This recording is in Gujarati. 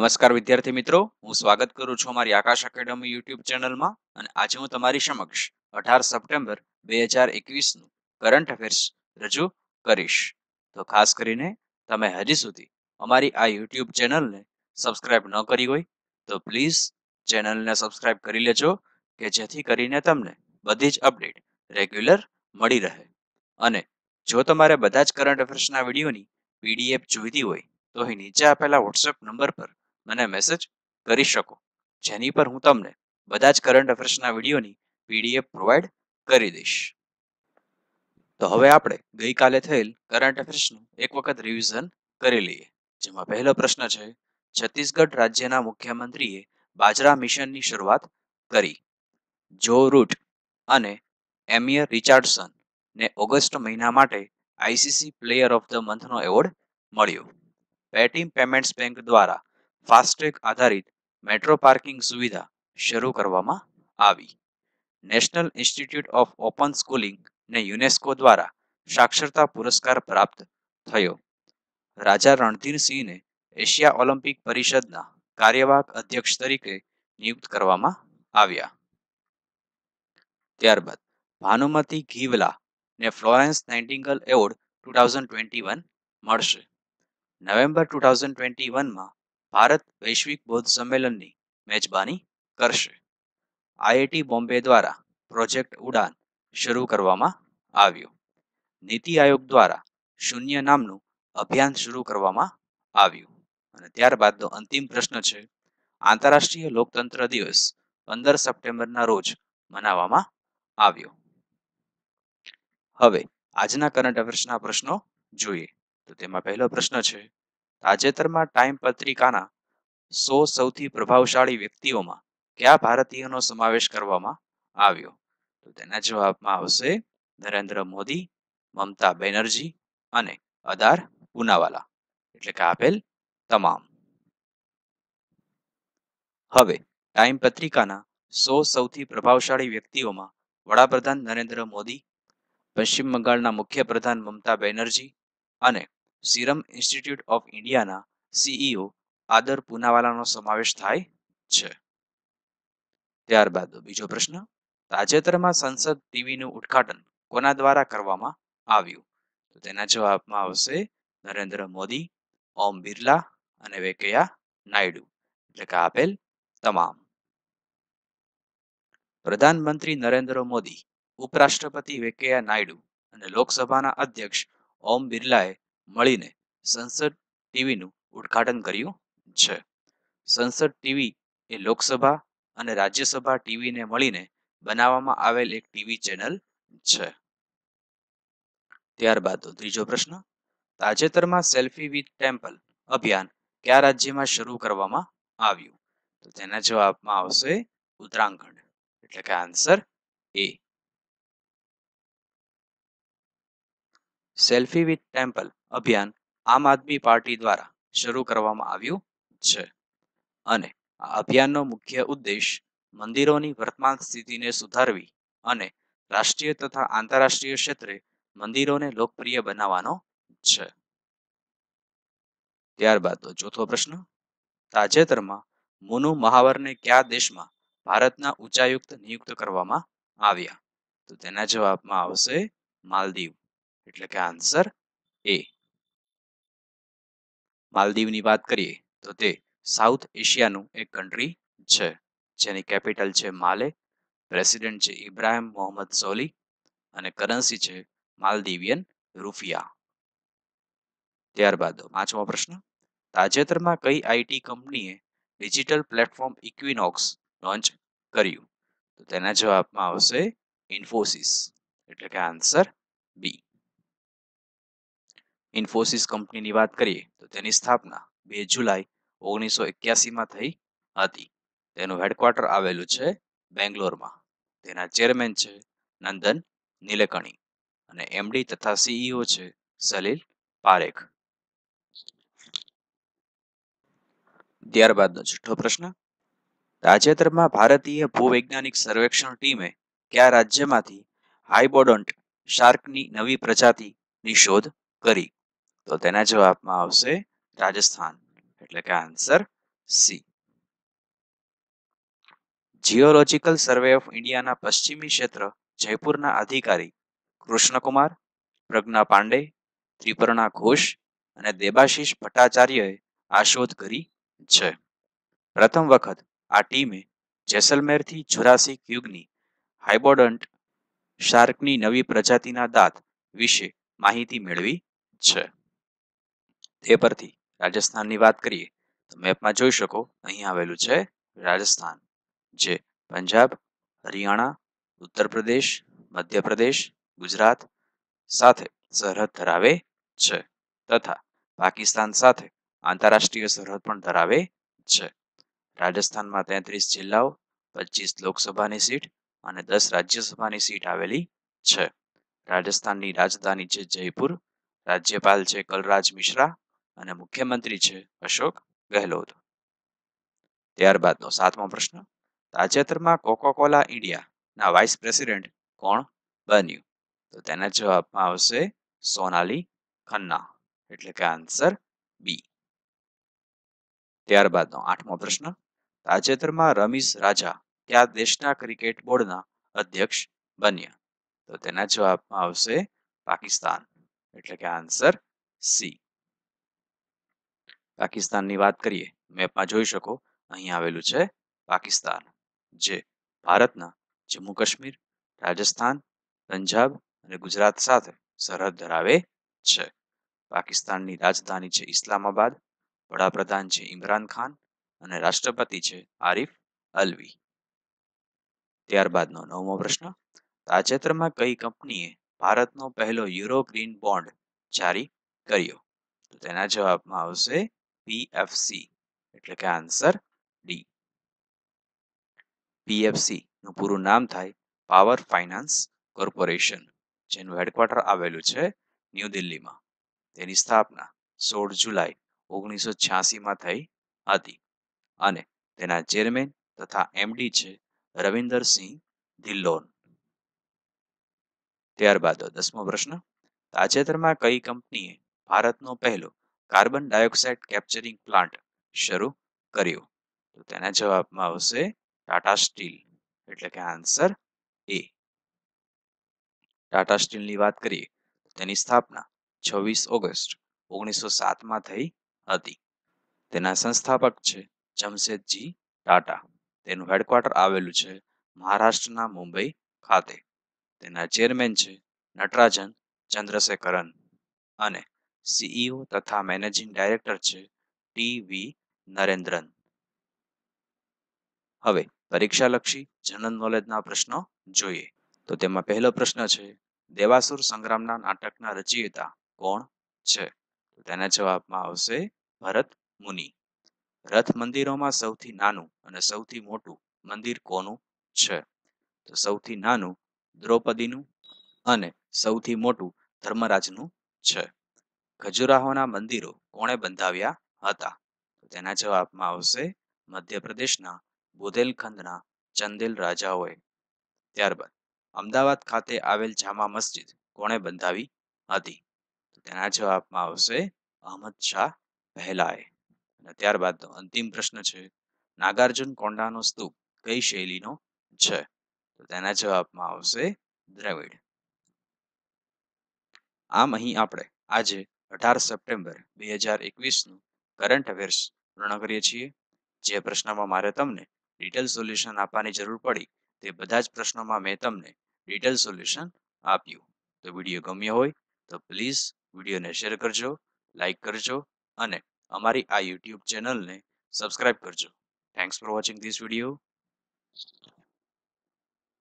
नमस्कार विद्यार्थी मित्रों, हूँ स्वागत करू छू हमारी आकाश अकेडमी यूट्यूब चैनल में। आज हूँ तमारी समक्ष 18 सप्टेम्बर 2021 नु करंट अफेर्स रजू करीश। तो खास करीने तमे हजी सुधी अमारी आ यूट्यूब चैनल ने सब्सक्राइब न करी होय तो प्लीज चैनल ने सब्सक्राइब करी लेजो के जेथी करीने तमने बधी ज अपडेट रेग्युलर मळी रहे। अने जो तमारे बधा ज करंट अफेर्सना विडियोनी पीडीएफ जोईती होय तो ही नीचे आपेला व्हाट्सएप नंबर पर मैंने मैसेज करी शको, जेनी पर हूँ तमने बधा ज करंट अफेर्सना विडियोनी पीडीएफ प्रोवाइड करी दईश। तो हवे आपणे गई काले थयेल करंट अफेर्सनुं एक वखत रिविजन करी लईए, जेमां पहेलो प्रश्न छे छत्तीसगढ़ राज्यना मुख्यमंत्रीए बाजरा मिशननी शुरुआत करी। जो रूट अने एमियर रिचार्डसन ने ऑगस्ट महीना माटे ICC player of the month नो एवॉर्ड मळ्यो। पेटीएम पेमेंट्स बैंक द्वारा फास्टैग आधारित मेट्रो पार्किंग सुविधा शुरू करवामां आवी। National institute of open schooling ने यूनेस्को द्वारा साक्षरता पुरस्कार प्राप्त थयो। राजा रणधीर सिंह ने एशिया ओलम्पिक परिषदना कार्यवाहक अध्यक्ष तरीके नियुक्त करवामां आव्या। त्यारबाद भानुमती घीवला ने फ्लोरेंस नाइटिंगल एवॉर्ड 2021 મળશે। नवंबर 2021 માં ભારત વૈશ્વિક બૌદ્ધ સંમેલનની મેજબાની કરશે। આઈઆઈટી બોંબે દ્વારા પ્રોજેક્ટ ઉડાન શરૂ કરવામાં આવ્યો। નીતિ આયોગ દ્વારા શૂન્ય નામનું અભિયાન શરૂ કરવામાં આવ્યું। અને ત્યારબાદનો અંતિમ પ્રશ્ન છે, આંતરરાષ્ટ્રીય લોકતંત્ર દિવસ 15 સપ્ટેમ્બરના રોજ મનાવવામાં આવ્યો। હવે આજના કરંટ અફેર્સના પ્રશ્નો જોઈએ તો તેમાં પહેલો પ્રશ્ન છે, તાજેતરમાં ટાઈમ પત્રિકાના 100 સૌથી પ્રભાવશાળી વ્યક્તિઓમાં કયા ભારતીયનો સમાવેશ કરવામાં આવ્યો? તો તેના જવાબમાં આવશે નરેન્દ્ર મોદી, મમતા બેનર્જી અને આદર પુનાવાલા, એટલે કે આપેલ તમામ। હવે ટાઈમ પત્રિકાના 100 સૌથી પ્રભાવશાળી વ્યક્તિઓમાં વડાપ્રધાન नरेन्द्र मोदी, पश्चिम बंगालना मुख्य प्रधान ममता बेनर्जी अने सीरम इंस्टीट्यूट ऑफ इंडिया ना सीईओ आदर पुनावालानो समावेश थाय छे। त्यारबाद बीजो प्रश्न, ताजेतरमां संसद टीवी नुं उद्घाटन कोना द्वारा करवामां आव्युं? तो तेना जवाबमां आवशे नरेन्द्र मोदी, ओम बिरला अने वेंकैया नायडू, એટલે કે આપેલ तमाम। प्रधानमंत्री नरेन्द्र मोदी, उपराष्ट्रपति वेंकैया नायडू और लोकसभा अध्यक्ष ओम बिरलाए मळीने संसद टीवी नुं उद्घाटन कर्युं छे। संसद टीवी ए लोकसभा और राज्यसभा टीवी ने मळीने बनाववामां आवेल एक टीवी चेनल छे। त्यारबाद त्रीजो प्रश्न, ताजेतरमां सेल्फी विथ टेम्पल अभियान क्या राज्यमां शरू करवामां आव्युं? तो तेना जवाबमां आवशे उत्तराखंड, એટલે કે answer A. Selfie with temple અભિયાન આમ આદમી પાર્ટી દ્વારા શરૂ કરવામાં આવ્યું છે અને આ અભિયાનનો મુખ્ય ઉદ્દેશ મંદિરોની વર્તમાન સ્થિતિને સુધારવી અને રાષ્ટ્રીય તથા આંતરરાષ્ટ્રીય ક્ષેત્રે મંદિરોને લોકપ્રિય બનાવવાનો છે। ત્યારબાદ ચોથો પ્રશ્ન, તાજેતરમાં મોનુ મહાવરને કયા દેશમાં भारतना उच्चायुक्त नियुक्त करवामां आव्या? तो तेना जवाबमां आवशे मालदीव, एटले के आंसर ए। मालदीवनी बात करीए तो ते साउथ एशियानुं एक कंट्री छे, जेनी कैपिटल छे माले, प्रेसिडेंट छे इब्राहिम मोहम्मद सोली अने करन्सी छे मालदीवियन रूफिया। त्यारबाद पांचमो प्रश्न, ताजेतरमां कई आईटी कंपनीए डिजिटल प्लेटफॉर्म इक्विनोक्स लॉन्च करियो? तो तेना जवाबमां आवशे इन्फोसिस, એટલે કે આન્સર बी। इन्फोसिस कंपनीની વાત કરીએ તો તેની સ્થાપના 2 જુલાઈ 1981 માં થઈ હતી। તેનું હેડક્વાર્ટર આવેલું છે બેંગ્લોરમાં। તેના ચેરમેન છે નંદન નીલેકણી અને એમડી તથા સીઈઓ છે સલીલ પારેખ। ત્યારબાદનો છઠ્ઠો પ્રશ્ન, તાજેતરમાં ભારતીય ભૂવૈજ્ઞાનિક સર્વેક્ષણ ટીમે કયા રાજ્યમાંથી હાઇબોડન્ટ શાર્કની નવી પ્રજાતિની શોધ કરી? તો તેના જવાબમાં આવશે રાજસ્થાન, એટલે કે answer C. Geological survey of India ना पश्चिमी क्षेत्र जयपुर ना अधिकारी कृष्णकुमार प्रज्ञा पांडे, त्रिपर्णा घोष અને દેબાશીષ ભટ્ટાચાર્યએ આ શોધ કરી છે. પ્રથમ વખત આ ટીમે જેસલમેરથી જુરાસિક યુગની હાઇબોડન્ટ શાર્કની નવી પ્રજાતિના દાંત વિશે માહિતી મેળવી છે. તે પરથી રાજસ્થાનની વાત કરીએ તો મેપમાં જોઈ શકો અહીં આવેલું છે રાજસ્થાન, જે પંજાબ, હરિયાણા, ઉત્તર પ્રદેશ, મધ્યપ્રદેશ, ગુજરાત સાથે સરહદ ધરાવે છે તથા પાકિસ્તાન સાથે આંતરરાષ્ટ્રીય સરહદ પણ ધરાવે છે. રાજસ્થાનમાં 33 જિલ્લાઓ, 25 લોકસભાની સીટ અને 10 રાજ્યસભાની સીટ આવેલી છે. રાજસ્થાનની રાજધાની છે જયપુર, રાજ્યપાલ છે કલરાજ મિશ્રા અને મુખ્યમંત્રી છે અશોક ગેહલોત. ત્યારબાદનો 7મો પ્રશ્ન, તાજેતરમાં કોકા કોલા ઇન્ડિયાના વાઇસ પ્રેસિડેન્ટ કોણ બન્યું? તો તેના જવાબમાં આવશે સોનાલી ખન્ના, એટલે કે આન્સર બી. ત્યારબાદનો 8મો પ્રશ્ન, તાજેતરમાં રમીજ રાજા કયા દેશના ક્રિકેટ બોર્ડના અધ્યક્ષ બન્યા? તો તેના જવાબમાં આવશે પાકિસ્તાન, એટલે કે આન્સર સી. પાકિસ્તાનની વાત કરીએ, મેપમાં જોઈ શકો અહીં આવેલું છે પાકિસ્તાન, જે ભારતના જમ્મુ કાશ્મીર, રાજસ્થાન, પંજાબ અને ગુજરાત સાથે સરહદ ધરાવે છે. પાકિસ્તાનની રાજધાની છે ઇસ્લામાબાદ, વડાપ્રધાન છે ઇમરાન ખાન અને રાષ્ટ્રપતિ છે આરિફ અલ્વી. ત્યારબાદનો 9મો પ્રશ્ન, તાજેતરમાં કઈ કંપનીએ ભારતનો પહેલો યુરો ગ્રીન બોન્ડ જારી કર્યો? તો તેના જવાબમાં આવશે પીએફસી, એટલે કે આન્સર ડી. પીએફસી નું પૂરું નામ થાય પાવર ફાઇનાન્સ કોર્પોરેશન, જેનું હેડક્વાર્ટર આવેલું છે ન્યૂ દિલ્હીમાં. તેની સ્થાપના 16 જુલાઈ 1986માં થઈ હતી અને તેના ચેરમેન તથા એમડી છે રવિંદર સિંહ દિલ્લોન. ત્યારબાદ 10મો પ્રશ્ન, તાજેતરમાં કઈ કંપનીએ ભારતનો પહેલો કાર્બન ડાયોક્સાઇડ કેપ્ચરિંગ પ્લાન્ટ શરૂ કર્યો? તો તેના જવાબમાં આવશે ટાટા સ્ટીલ, એટલે કે આન્સર એ. ટાટા સ્ટીલની વાત કરીએ તો તેની સ્થાપના 26 ઓગસ્ટ 1907માં થઈ હતી. તેના સંસ્થાપક છે જમશેદ જી ટાટા. તેનું હેડક્વાર્ટર આવેલું છે મહારાષ્ટ્રના મુંબઈ ખાતે. તેના ચેરમેન છે નટરાજન ચંદ્રશેખરન અને સીઈઓ તથા મેનેજિંગ ડાયરેક્ટર છે TV નરેન્દ્રન. હવે પરીક્ષાલક્ષી જનરલ નોલેજના પ્રશ્નો જોઈએ તો તેમાં પહેલો પ્રશ્ન છે, દેવાસુર સંગ્રામના નાટકના રચયિતા કોણ છે? તો તેના જવાબમાં આવશે ભરત મુનિ. રથ મંદિરોમાં સૌથી નાનું અને સૌથી મોટું મંદિર કોનું છે? તો સૌથી નાનું દ્રૌપદીનું અને સૌથી મોટું ધર્મરાજનું છે. ખજુરાહોના મંદિરો કોણે બંધાવ્યા હતા? તો તેના જવાબમાં આવશે મધ્યપ્રદેશના બુદેલખંડના ચંદેલ રાજાઓએ. ત્યારબાદ અમદાવાદ ખાતે આવેલ જામા મસ્જિદ કોણે બંધાવી હતી? તેના જવાબમાં આવશે અહમદ શાહ પહેલાએ. અને ત્યારબાદ અંતિમ પ્રશ્ન છે, નાગાર્જુન કૌંડાનો સ્તૂપ કઈ શૈલીનો છે? તો તેના જવાબમાં આવશે દ્રવિડ. આમ અહીં આપણે આજે 18 સપ્ટેમ્બર 2021નું કરંટ અફેર્સ પૂર્ણ કરીએ છીએ. જે પ્રશ્નમાં મારે તમને ડિટેલ સોલ્યુશન આપવાની જરૂર પડી તે બધા જ પ્રશ્નોમાં મેં તમને ડિટેલ સોલ્યુશન આપ્યું. તો વિડીયો ગમ્યો હોય તો પ્લીઝ વિડીયોને શેર કરજો, લાઇક કરજો અને અમારી આ YouTube ચેનલને સબસ્ક્રાઇબ કરજો. Thanks for watching this video.